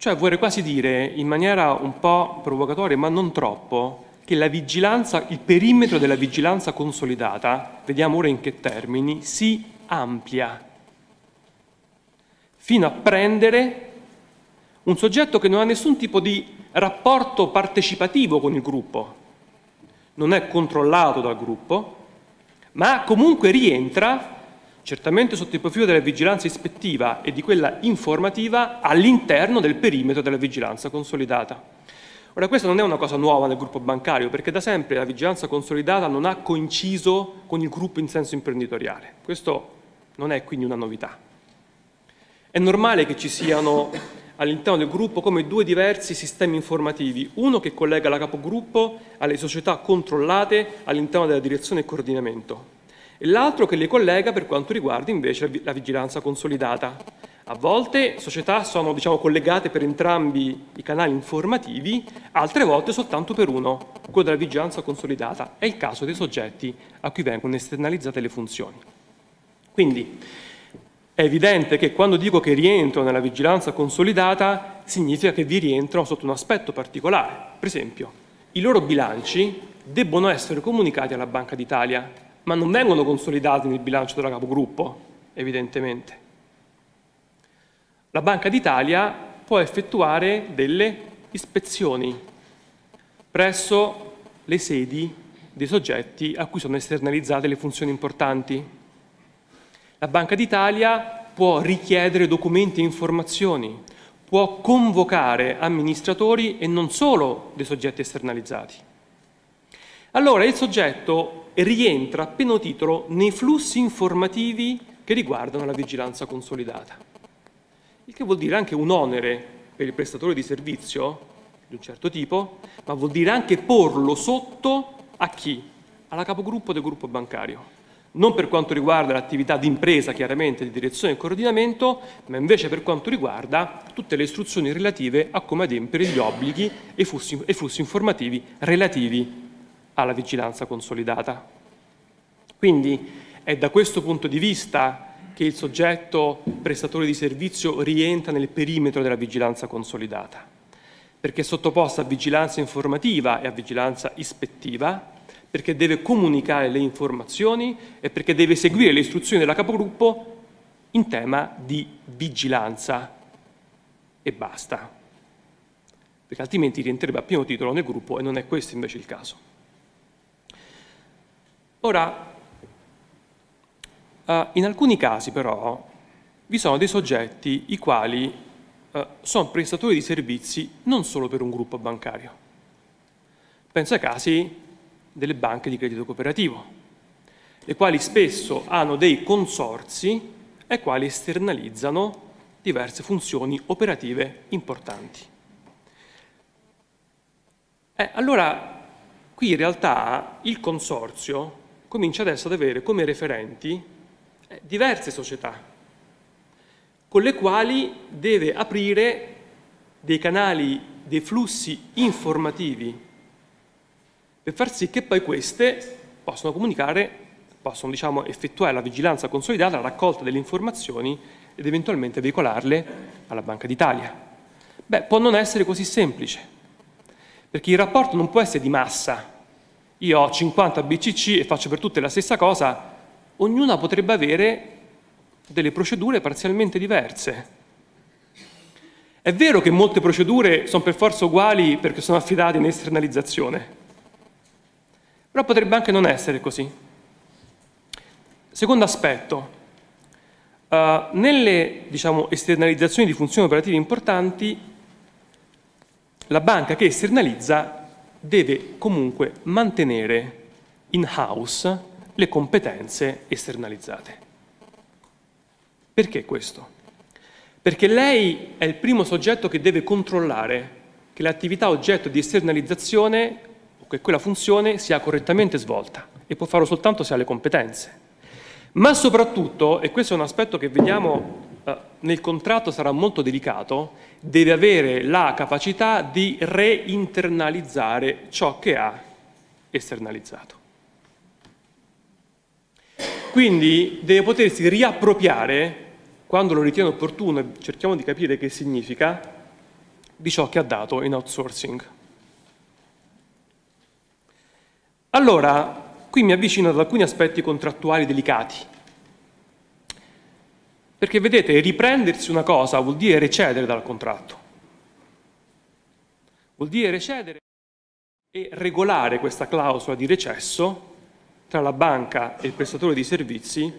Cioè vorrei quasi dire, in maniera un po' provocatoria, ma non troppo, che la vigilanza, il perimetro della vigilanza consolidata, vediamo ora in che termini, si amplia fino a prendere un soggetto che non ha nessun tipo di rapporto partecipativo con il gruppo, non è controllato dal gruppo, ma comunque rientra, certamente sotto il profilo della vigilanza ispettiva e di quella informativa, all'interno del perimetro della vigilanza consolidata. Ora, questa non è una cosa nuova nel gruppo bancario, perché da sempre la vigilanza consolidata non ha coinciso con il gruppo in senso imprenditoriale. Questo non è quindi una novità. È normale che ci siano all'interno del gruppo come due diversi sistemi informativi, uno che collega la capogruppo alle società controllate all'interno della direzione e coordinamento, e l'altro che le collega per quanto riguarda invece la vigilanza consolidata. A volte società sono, diciamo, collegate per entrambi i canali informativi, altre volte soltanto per uno, quello della vigilanza consolidata. È il caso dei soggetti a cui vengono esternalizzate le funzioni. Quindi è evidente che quando dico che rientro nella vigilanza consolidata, significa che vi rientrano sotto un aspetto particolare. Per esempio, i loro bilanci debbono essere comunicati alla Banca d'Italia, ma non vengono consolidati nel bilancio della capogruppo, evidentemente. La Banca d'Italia può effettuare delle ispezioni presso le sedi dei soggetti a cui sono esternalizzate le funzioni importanti. La Banca d'Italia può richiedere documenti e informazioni, può convocare amministratori e non solo dei soggetti esternalizzati. Allora il soggetto rientra a pieno titolo nei flussi informativi che riguardano la vigilanza consolidata, il che vuol dire anche un onere per il prestatore di servizio di un certo tipo, ma vuol dire anche porlo sotto a chi? Alla capogruppo del gruppo bancario. Non per quanto riguarda l'attività di impresa, chiaramente, di direzione e coordinamento, ma invece per quanto riguarda tutte le istruzioni relative a come adempiere gli obblighi e flussi informativi relativi alla vigilanza consolidata. Quindi è da questo punto di vista che il soggetto prestatore di servizio rientra nel perimetro della vigilanza consolidata, perché è sottoposto a vigilanza informativa e a vigilanza ispettiva, perché deve comunicare le informazioni e perché deve seguire le istruzioni della capogruppo in tema di vigilanza e basta, perché altrimenti rientrerebbe a pieno titolo nel gruppo e non è questo invece il caso. Ora, in alcuni casi però vi sono dei soggetti i quali sono prestatori di servizi non solo per un gruppo bancario. Penso ai casi delle banche di credito cooperativo, le quali spesso hanno dei consorzi ai quali esternalizzano diverse funzioni operative importanti. Allora, qui in realtà il consorzio comincia adesso ad avere come referenti diverse società con le quali deve aprire dei canali, dei flussi informativi per far sì che poi queste possano comunicare, possano, diciamo, effettuare la vigilanza consolidata, la raccolta delle informazioni ed eventualmente veicolarle alla Banca d'Italia. Beh, può non essere così semplice, perché il rapporto non può essere di massa. Io ho 50 BCC e faccio per tutte la stessa cosa, ognuna potrebbe avere delle procedure parzialmente diverse. È vero che molte procedure sono per forza uguali perché sono affidate in esternalizzazione, però potrebbe anche non essere così. Secondo aspetto, nelle, diciamo, esternalizzazioni di funzioni operative importanti, la banca che esternalizza deve comunque mantenere in house le competenze esternalizzate. Perché questo? Perché lei è il primo soggetto che deve controllare che l'attività oggetto di esternalizzazione o che quella funzione sia correttamente svolta, e può farlo soltanto se ha le competenze. Ma soprattutto, e questo è un aspetto che vediamo nel contratto sarà molto delicato, deve avere la capacità di reinternalizzare ciò che ha esternalizzato. Quindi deve potersi riappropriare, quando lo ritiene opportuno, e cerchiamo di capire che significa, di ciò che ha dato in outsourcing. Allora, qui mi avvicino ad alcuni aspetti contrattuali delicati, perché vedete, riprendersi una cosa vuol dire recedere dal contratto, vuol dire recedere e regolare questa clausola di recesso tra la banca e il prestatore di servizi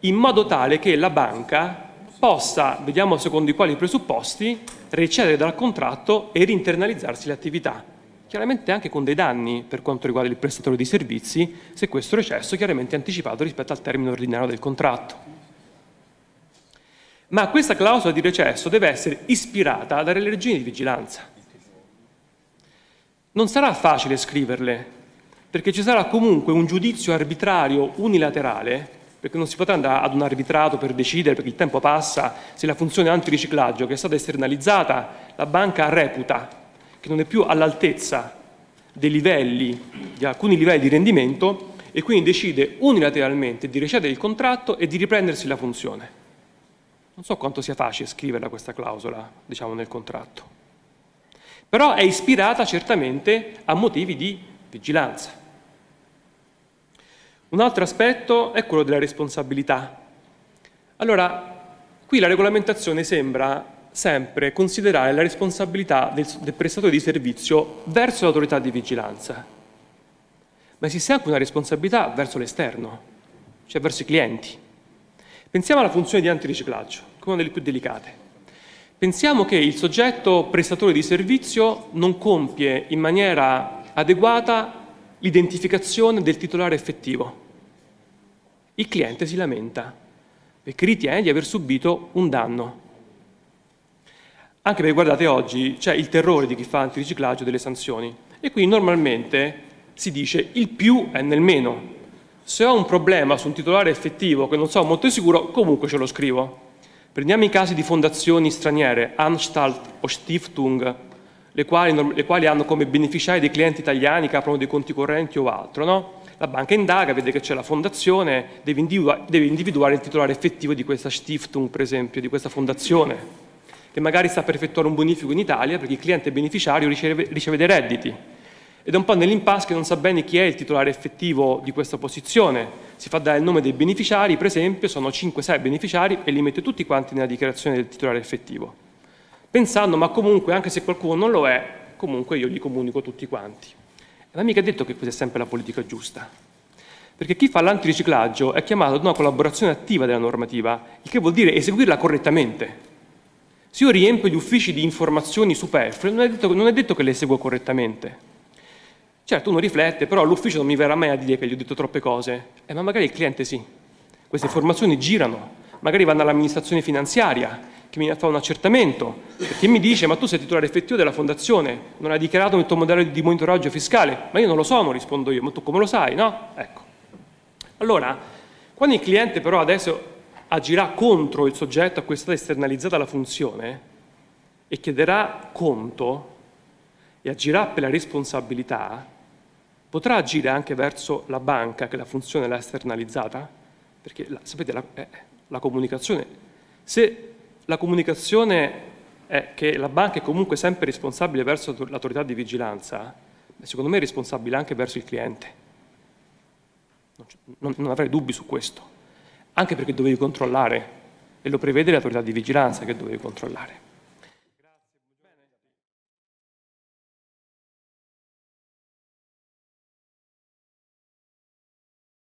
in modo tale che la banca possa, vediamo secondo i quali presupposti, recedere dal contratto e rinternalizzarsi le attività. Chiaramente anche con dei danni per quanto riguarda il prestatore di servizi, se questo recesso è chiaramente anticipato rispetto al termine ordinario del contratto. Ma questa clausola di recesso deve essere ispirata dalle leggi di vigilanza. Non sarà facile scriverle, perché ci sarà comunque un giudizio arbitrario unilaterale, perché non si potrà andare ad un arbitrato per decidere, perché il tempo passa, se la funzione antiriciclaggio che è stata esternalizzata, la banca reputa che non è più all'altezza dei livelli, di alcuni livelli di rendimento, e quindi decide unilateralmente di recedere il contratto e di riprendersi la funzione. Non so quanto sia facile scriverla questa clausola, diciamo, nel contratto. Però è ispirata certamente a motivi di vigilanza. Un altro aspetto è quello della responsabilità. Allora, qui la regolamentazione sembra sempre considerare la responsabilità del prestatore di servizio verso l'autorità di vigilanza. Ma esiste anche una responsabilità verso l'esterno, cioè verso i clienti. Pensiamo alla funzione di antiriciclaggio, come una delle più delicate. Pensiamo che il soggetto prestatore di servizio non compie in maniera adeguata l'identificazione del titolare effettivo. Il cliente si lamenta perché ritiene di aver subito un danno. Anche perché guardate oggi c'è il terrore di chi fa antiriciclaggio delle sanzioni e quindi normalmente si dice il più è nel meno. Se ho un problema su un titolare effettivo che non so molto sicuro, comunque ce lo scrivo. Prendiamo i casi di fondazioni straniere, Anstalt o Stiftung, le quali hanno come beneficiari dei clienti italiani che aprono dei conti correnti o altro, no? La banca indaga, vede che c'è la fondazione, deve individuare il titolare effettivo di questa Stiftung, per esempio, di questa fondazione, che magari sta per effettuare un bonifico in Italia perché il cliente beneficiario riceve dei redditi. Ed è un po' nell'impasse che non sa bene chi è il titolare effettivo di questa posizione. Si fa dare il nome dei beneficiari, per esempio, sono 5-6 beneficiari e li mette tutti quanti nella dichiarazione del titolare effettivo. Pensando, ma comunque, anche se qualcuno non lo è, comunque io li comunico tutti quanti. Ma mica è detto che questa è sempre la politica giusta. Perché chi fa l'antiriciclaggio è chiamato ad una collaborazione attiva della normativa, il che vuol dire eseguirla correttamente. Se io riempio gli uffici di informazioni superflue, non è detto che le eseguo correttamente. Certo, uno riflette, però l'ufficio non mi verrà mai a dire che gli ho detto troppe cose. Ma magari il cliente sì. Queste informazioni girano. Magari vanno all'amministrazione finanziaria, che mi fa un accertamento, perché mi dice, ma tu sei titolare effettivo della fondazione, non hai dichiarato il tuo modello di monitoraggio fiscale. Ma io non lo sono, rispondo io, ma tu come lo sai, no? Ecco. Allora, quando il cliente però adesso agirà contro il soggetto a cui è stata esternalizzata la funzione e chiederà conto e agirà per la responsabilità, potrà agire anche verso la banca che la funzione l'ha esternalizzata? Perché sapete, la comunicazione, se la comunicazione è che la banca è comunque sempre responsabile verso l'autorità di vigilanza, secondo me è responsabile anche verso il cliente. Non avrei dubbi su questo. Anche perché dovevi controllare, e lo prevede l'autorità di vigilanza che dovevi controllare.